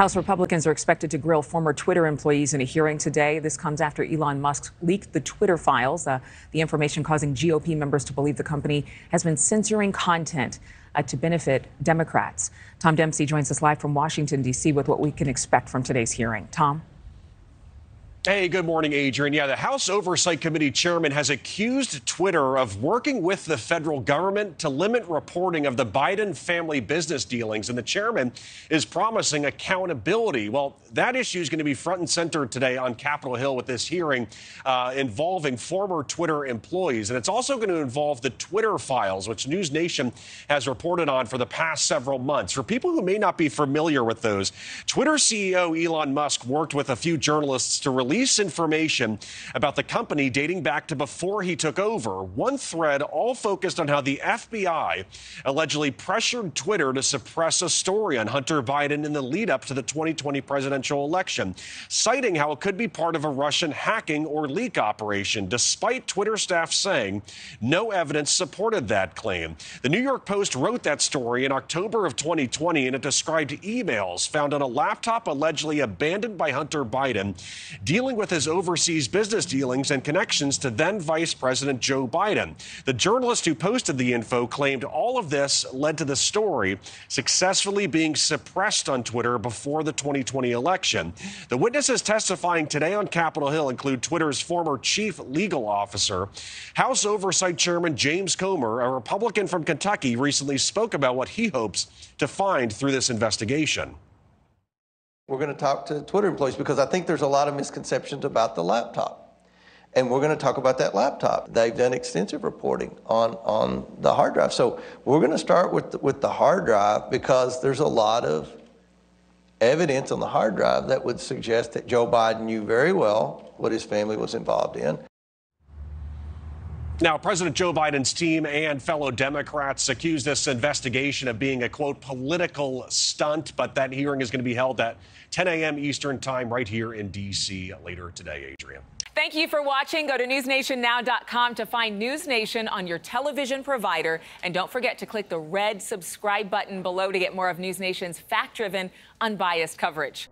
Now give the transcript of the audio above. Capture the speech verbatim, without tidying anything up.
House Republicans are expected to grill former Twitter employees in a hearing today. This comes after Elon Musk leaked the Twitter files, uh, the information causing G O P members to believe the company has been censoring content uh, to benefit Democrats. Tom Dempsey joins us live from Washington, D C with what we can expect from today's hearing. Tom? Hey, good morning, Adrian. Yeah, the House Oversight Committee chairman has accused Twitter of working with the federal government to limit reporting of the Biden family business dealings, and the chairman is promising accountability. Well, that issue is going to be front and center today on Capitol Hill with this hearing uh, involving former Twitter employees, and it's also going to involve the Twitter files, which NewsNation has reported on for the past several months. For people who may not be familiar with those, Twitter C E O Elon Musk worked with a few journalists to release Release information about the company dating back to before he took over. One thread all focused on how the F B I allegedly pressured Twitter to suppress a story on Hunter Biden in the lead up to the twenty twenty presidential election, citing how it could be part of a Russian hacking or leak operation, despite Twitter staff saying no evidence supported that claim. The New York Post wrote that story in October of twenty twenty, and it described emails found on a laptop allegedly abandoned by Hunter Biden, dealing dealing with his overseas business dealings and connections to then Vice President Joe Biden. The journalist who posted the info claimed all of this led to the story successfully being suppressed on Twitter before the twenty twenty election. The witnesses testifying today on Capitol Hill include Twitter's former chief legal officer. House Oversight Chairman James Comer, a Republican from Kentucky, recently spoke about what he hopes to find through this investigation. We're going to talk to Twitter employees because I think there's a lot of misconceptions about the laptop. And we're going to talk about that laptop. They've done extensive reporting on, on the hard drive. So we're going to start with the, with the hard drive because there's a lot of evidence on the hard drive that would suggest that Joe Biden knew very well what his family was involved in. Now, President Joe Biden's team and fellow Democrats accuse this investigation of being a, quote, political stunt, but that hearing is going to be held at ten a m Eastern time right here in D C later today, Adrian. Thank you for watching. Go to news nation now dot com to find NewsNation on your television provider. And don't forget to click the red subscribe button below to get more of NewsNation's fact-driven, unbiased coverage.